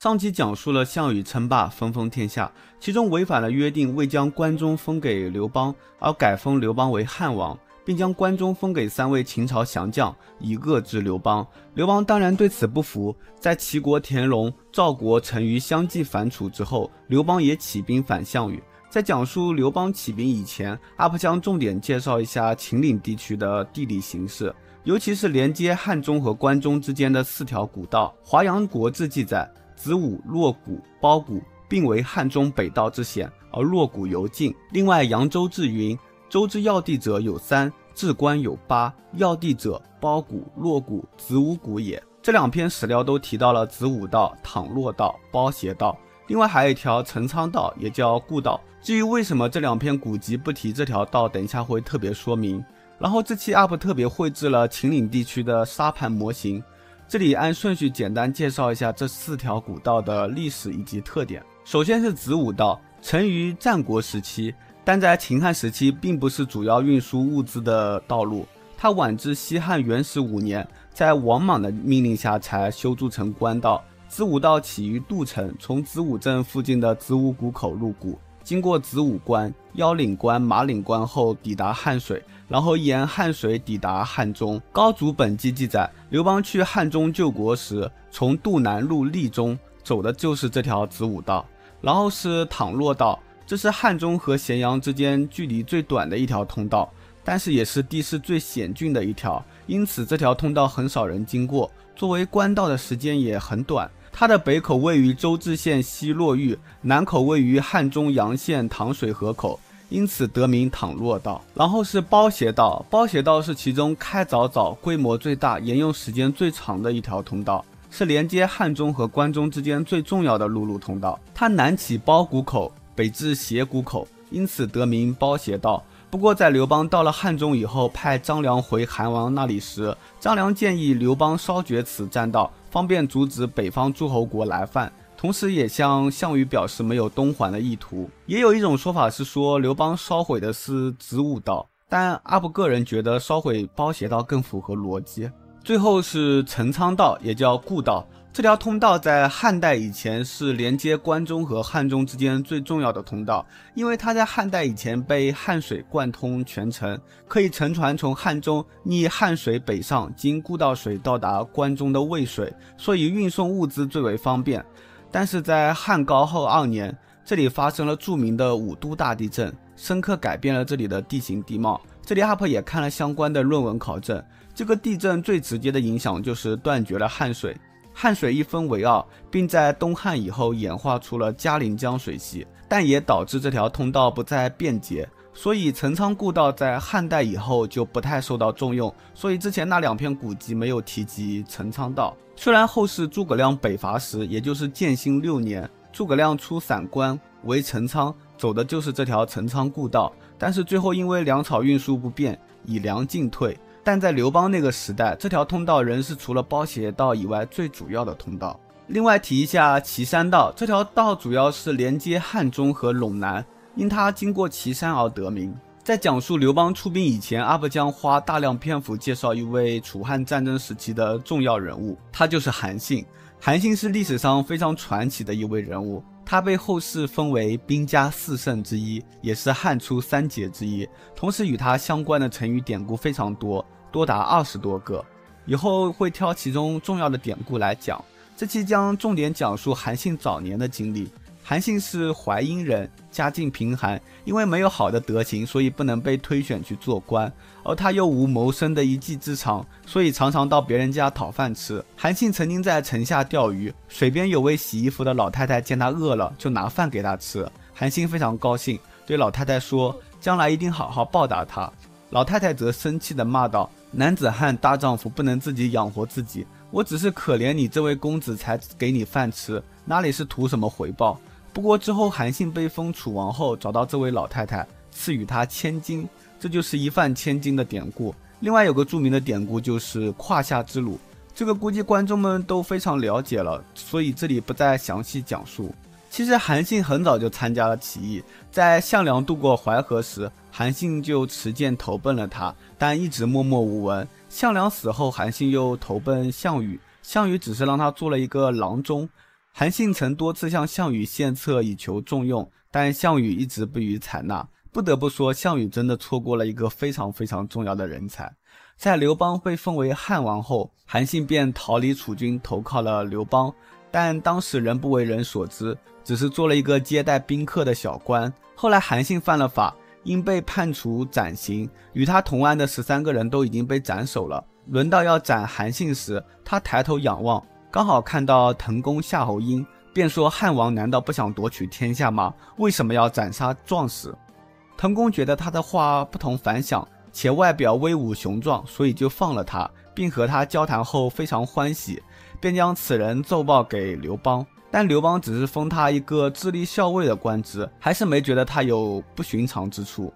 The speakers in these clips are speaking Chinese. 上集讲述了项羽称霸分封天下，其中违反了约定，未将关中封给刘邦，而改封刘邦为汉王，并将关中封给三位秦朝降将，以遏制刘邦。刘邦当然对此不服，在齐国田荣、赵国陈馀相继反楚之后，刘邦也起兵反项羽。在讲述刘邦起兵以前，UP将重点介绍一下秦岭地区的地理形势。尤其是连接汉中和关中之间的四条古道，《华阳国志》记载，子午、洛谷、包谷并为汉中北道之险，而洛谷尤近。另外，扬州至云，州之要地者有三，至关有八，要地者包谷、洛谷、子午谷也。这两篇史料都提到了子午道、淌洛道、包斜道。另外还有一条陈仓道，也叫故道。至于为什么这两篇古籍不提这条道，等一下会特别说明。然后这期 UP 特别绘制了秦岭地区的沙盘模型，这里按顺序简单介绍一下这四条古道的历史以及特点。首先是子午道，成于战国时期，但在秦汉时期并不是主要运输物资的道路，它晚至西汉元始五年，在王莽的命令下才修筑成官道。子午道起于杜城，从子午镇附近的子午谷口入谷，经过子午关、腰岭关、马岭关后抵达汉水，然后沿汉水抵达汉中。高祖本纪记载，刘邦去汉中救国时，从渡南入利中，走的就是这条子午道。然后是淌洛道，这是汉中和咸阳之间距离最短的一条通道，但是也是地势最险峻的一条，因此这条通道很少人经过，作为官道的时间也很短。它的北口位于周至县西洛峪，南口位于汉中洋县淌水河口，因此得名淌洛道。然后是包斜道，包斜道是其中开凿早、规模最大、沿用时间最长的一条通道，是连接汉中和关中之间最重要的陆路通道。它南起包谷口，北至斜谷口，因此得名包斜道。不过在刘邦到了汉中以后，派张良回韩王那里时，张良建议刘邦烧掘此栈道，方便阻止北方诸侯国来犯，同时也向项羽表示没有东还的意图。也有一种说法是说刘邦烧毁的是子午道，但UP个人觉得烧毁包斜道更符合逻辑。最后是陈仓道，也叫故道，这条通道在汉代以前是连接关中和汉中之间最重要的通道，因为它在汉代以前被汉水贯通全程，可以乘船从汉中逆汉水北上，经故道水到达关中的渭水，所以运送物资最为方便。但是在汉高后2年，这里发生了著名的5都大地震，深刻改变了这里的地形地貌。这里 UP 也看了相关的论文考证，这个地震最直接的影响就是断绝了汉水。汉水一分为二，并在东汉以后演化出了嘉陵江水系，但也导致这条通道不再便捷，所以陈仓故道在汉代以后就不太受到重用，所以之前那2篇古籍没有提及陈仓道。虽然后世诸葛亮北伐时，也就是建兴6年，诸葛亮出散关为陈仓，走的就是这条陈仓故道，但是最后因为粮草运输不便，以粮进退。但在刘邦那个时代，这条通道仍是除了包斜道以外最主要的通道。另外提一下岐山道，这条道主要是连接汉中和陇南，因它经过岐山而得名。在讲述刘邦出兵以前，UP将花大量篇幅介绍一位楚汉战争时期的重要人物，他就是韩信。韩信是历史上非常传奇的一位人物，他被后世封为兵家4圣之一，也是汉初3杰之一，同时与他相关的成语典故非常多，多达20多个，以后会挑其中重要的典故来讲。这期将重点讲述韩信早年的经历。韩信是淮阴人，家境贫寒，因为没有好的德行，所以不能被推选去做官，而他又无谋生的一技之长，所以常常到别人家讨饭吃。韩信曾经在城下钓鱼，水边有位洗衣服的老太太，见他饿了就拿饭给他吃，韩信非常高兴，对老太太说将来一定好好报答他。老太太则生气地骂道，男子汉大丈夫不能自己养活自己，我只是可怜你这位公子才给你饭吃，哪里是图什么回报。不过之后韩信被封楚王后，找到这位老太太，赐予她1000金，这就是一饭1000金的典故。另外有个著名的典故就是胯下之辱，这个估计观众们都非常了解了，所以这里不再详细讲述。其实韩信很早就参加了起义，在项梁渡过淮河时，韩信就持剑投奔了他，但一直默默无闻。项梁死后，韩信又投奔项羽，项羽只是让他做了一个郎中。韩信曾多次向项羽献策以求重用，但项羽一直不予采纳。不得不说，项羽真的错过了一个非常非常重要的人才。在刘邦被封为汉王后，韩信便逃离楚军，投靠了刘邦，但当时仍不为人所知，只是做了一个接待宾客的小官。后来韩信犯了法，因被判处斩刑，与他同案的13个人都已经被斩首了。轮到要斩韩信时，他抬头仰望，刚好看到滕公夏侯婴，便说：“汉王难道不想夺取天下吗？为什么要斩杀壮士？”滕公觉得他的话不同凡响，且外表威武雄壮，所以就放了他，并和他交谈后非常欢喜，便将此人奏报给刘邦。但刘邦只是封他一个智力校尉的官职，还是没觉得他有不寻常之处。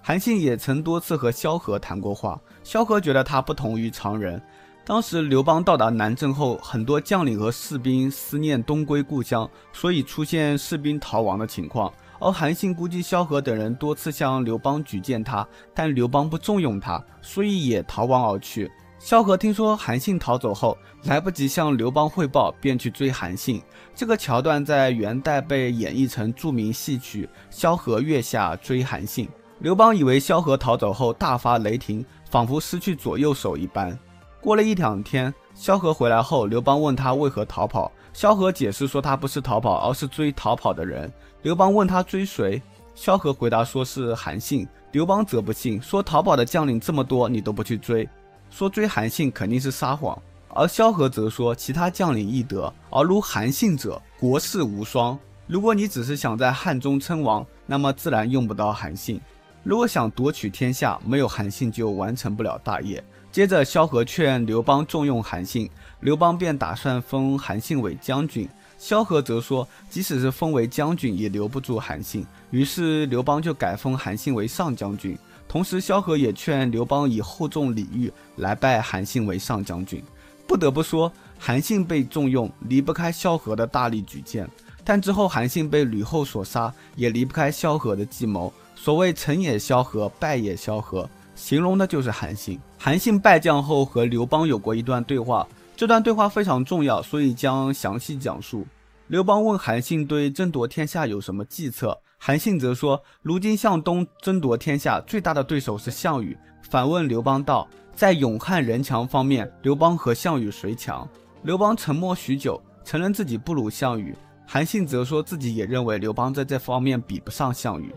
韩信也曾多次和萧何谈过话，萧何觉得他不同于常人。当时刘邦到达南郑后，很多将领和士兵思念东归故乡，所以出现士兵逃亡的情况。而韩信估计萧何等人多次向刘邦举荐他，但刘邦不重用他，所以也逃亡而去。萧何听说韩信逃走后，来不及向刘邦汇报，便去追韩信。这个桥段在元代被演绎成著名戏曲《萧何月下追韩信》。刘邦以为萧何逃走后大发雷霆，仿佛失去左右手一般。过了一两天，萧何回来后，刘邦问他为何逃跑，萧何解释说他不是逃跑，而是追逃跑的人。刘邦问他追谁，萧何回答说是韩信。刘邦则不信，说逃跑的将领这么多，你都不去追，说追韩信肯定是撒谎。而萧何则说其他将领易得，而如韩信者，国士无双。如果你只是想在汉中称王，那么自然用不到韩信，如果想夺取天下，没有韩信就完成不了大业。接着萧何劝刘邦重用韩信，刘邦便打算封韩信为将军。萧何则说即使是封为将军也留不住韩信，于是刘邦就改封韩信为上将军。同时萧何也劝刘邦以厚重礼遇来拜韩信为上将军。不得不说，韩信被重用离不开萧何的大力举荐，但之后韩信被吕后所杀也离不开萧何的计谋。所谓成也萧何，败也萧何，形容的就是韩信。韩信败将后和刘邦有过一段对话，这段对话非常重要，所以将详细讲述。刘邦问韩信对争夺天下有什么计策，韩信则说如今向东争夺天下最大的对手是项羽，反问刘邦道：在勇悍人强方面，刘邦和项羽谁强？刘邦沉默许久，承认自己不如项羽。韩信则说自己也认为刘邦在这方面比不上项羽，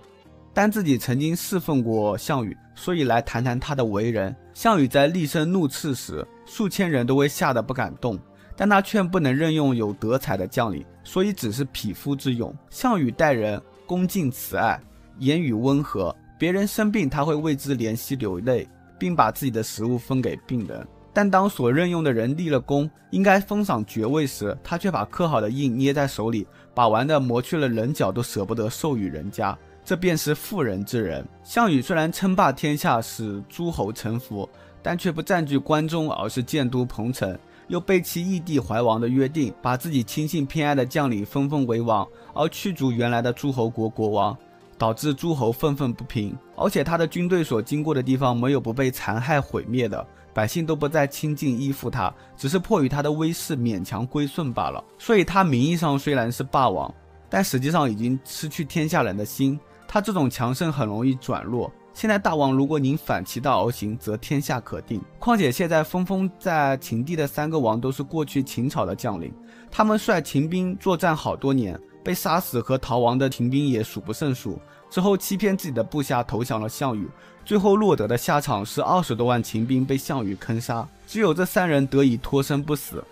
但自己曾经侍奉过项羽，所以来谈谈他的为人。项羽在厉声怒斥时，数千人都会吓得不敢动，但他却不能任用有德才的将领，所以只是匹夫之勇。项羽待人恭敬慈爱，言语温和，别人生病他会为之怜惜流泪，并把自己的食物分给病人。但当所任用的人立了功，应该封赏爵位时，他却把刻好的印捏在手里，把玩的磨去了棱角都舍不得授予人家，这便是妇人之仁。项羽虽然称霸天下，使诸侯臣服，但却不占据关中，而是建都彭城，又背弃义帝怀王的约定，把自己亲信偏爱的将领分封为王，而驱逐原来的诸侯国国王，导致诸侯愤愤不平。而且他的军队所经过的地方没有不被残害毁灭的，百姓都不再亲近依附他，只是迫于他的威势勉强归顺罢了。所以他名义上虽然是霸王，但实际上已经失去天下人的心，他这种强盛很容易转弱。现在大王如果您反其道而行，则天下可定。况且现在分封在秦地的3个王都是过去秦朝的将领，他们率秦兵作战好多年，被杀死和逃亡的秦兵也数不胜数，之后欺骗自己的部下投降了项羽，最后落得的下场是20多万秦兵被项羽坑杀，只有这3人得以脱身不死。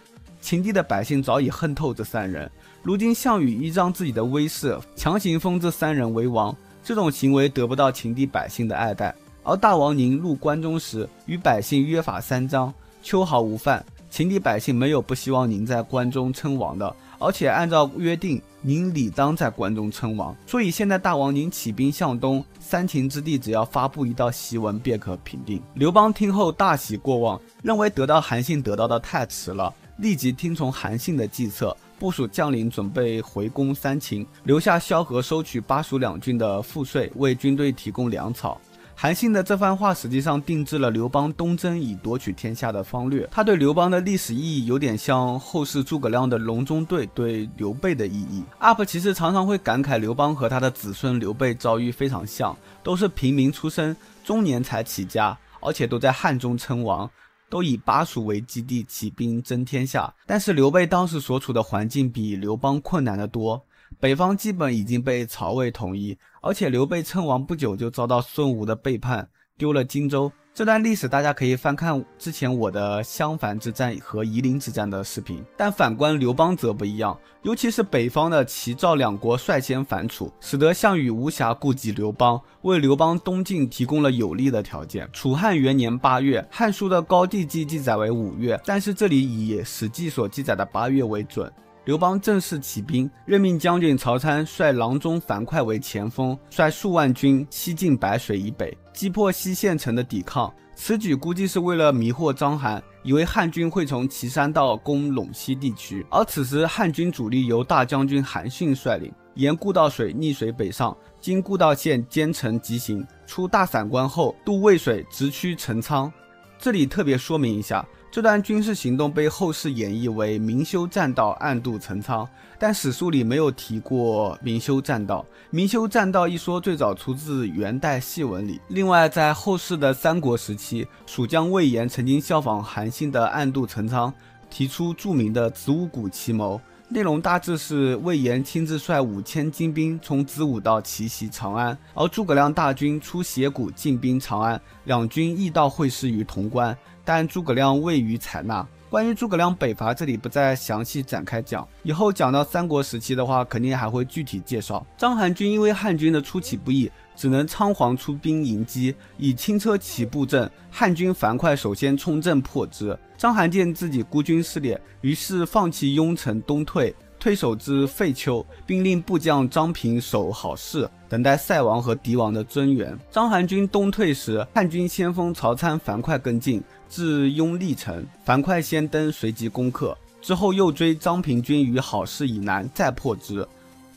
秦地的百姓早已恨透这3人，如今项羽依仗自己的威势强行封这3人为王，这种行为得不到秦地百姓的爱戴。而大王您入关中时，与百姓约法3章，秋毫无犯，秦地百姓没有不希望您在关中称王的，而且按照约定您理当在关中称王。所以现在大王您起兵向东，三秦之地只要发布一道檄文便可平定。刘邦听后大喜过望，认为得到韩信得到的太迟了，立即听从韩信的计策，部署将领准备回攻三秦，留下萧何收取巴蜀两郡的赋税，为军队提供粮草。韩信的这番话实际上定制了刘邦东征以夺取天下的方略。他对刘邦的历史意义有点像后世诸葛亮的隆中对对刘备的意义。UP 其实常常会感慨刘邦和他的子孙刘备遭遇非常像，都是平民出身，中年才起家，而且都在汉中称王。 都以巴蜀为基地起兵争天下，但是刘备当时所处的环境比刘邦困难得多。北方基本已经被曹魏统一，而且刘备称王不久就遭到孙吴的背叛，丢了荆州。这段历史大家可以翻看之前我的襄樊之战和夷陵之战的视频。但反观刘邦则不一样，尤其是北方的齐赵两国率先反楚，使得项羽无暇顾及刘邦。 为刘邦东进提供了有利的条件。楚汉元年8月，《汉书》的高帝纪记载为5月，但是这里以《史记》所记载的8月为准。刘邦正式起兵，任命将军曹参率郎中樊哙为前锋，率数万军西进白水以北，击破西县城的抵抗。此举估计是为了迷惑章邯，以为汉军会从岐山道攻陇西地区。而此时汉军主力由大将军韩信率领，沿故道水逆水北上。 经故道县兼程疾行，出大散关后渡渭水，直趋陈仓。这里特别说明一下，这段军事行动被后世演绎为明修栈道，暗渡陈仓，但史书里没有提过明修栈道。明修栈道一说最早出自元代戏文里。另外，在后世的三国时期，蜀将魏延曾经效仿韩信的暗渡陈仓，提出著名的子午谷奇谋。 内容大致是魏延亲自率5000精兵从子午道奇袭长安，而诸葛亮大军出斜谷进兵长安，两军亦到会师于潼关，但诸葛亮未予采纳。关于诸葛亮北伐，这里不再详细展开讲，以后讲到三国时期的话，肯定还会具体介绍。章邯军因为汉军的出其不意，只能仓皇出兵迎击，以轻车起步阵，汉军樊哙首先冲阵破之。 章邯见自己孤军失劣，于是放弃雍城东退，退守至废丘，并令部将张平守好市，等待塞王和敌王的增援。章邯军东退时，汉军先锋曹参、樊哙跟进，至雍历城，樊哙先登，随即攻克。之后又追张平军于好市以南，再破之。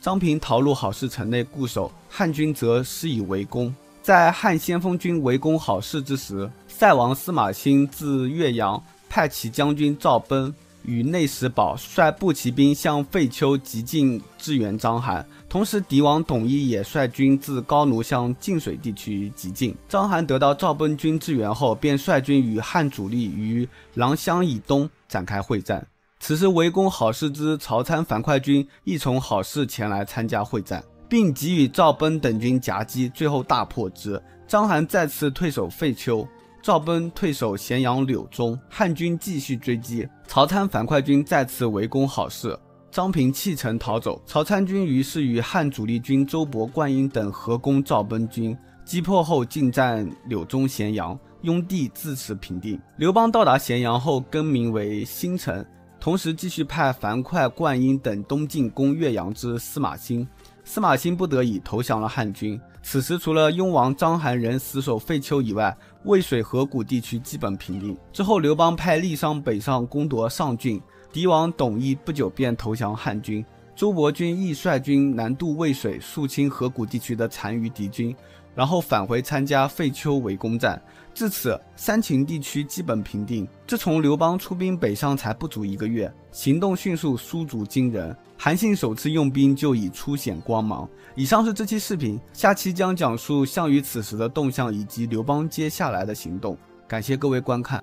张平逃入好市城内固守，汉军则施以围攻。在汉先锋军围攻好市之时，塞王司马欣自岳阳。 派其将军赵奔与内史保率步骑兵向废丘急进支援章邯，同时敌王董翳也率军自高奴向晋水地区急进。章邯得到赵奔军支援后，便率军与汉主力于郎乡以东展开会战。此时围攻好市之曹参、樊哙军亦从好市前来参加会战，并给予赵奔等军夹击，最后大破之。章邯再次退守废丘。 赵奔退守咸阳柳中，汉军继续追击，曹参、樊哙军再次围攻好市，张平弃城逃走。曹参军于是与汉主力军周勃、灌婴等合攻赵奔军，击破后进占柳中、咸阳、雍地，自此平定。刘邦到达咸阳后，更名为新城，同时继续派樊哙、灌婴等东进攻岳阳之司马欣。 司马欣不得已投降了汉军。此时，除了雍王章邯仍死守废丘以外，渭水河谷地区基本平定。之后，刘邦派酈商北上攻夺上郡，敌王董翳不久便投降汉军。周勃军亦率军南渡渭水、肃清河谷地区的残余敌军，然后返回参加废丘围攻战。至此，三秦地区基本平定。自从刘邦出兵北上才不足1个月，行动迅速，殊足惊人。 韩信首次用兵就已初显光芒。以上是这期视频，下期将讲述项羽此时的动向以及刘邦接下来的行动。感谢各位观看。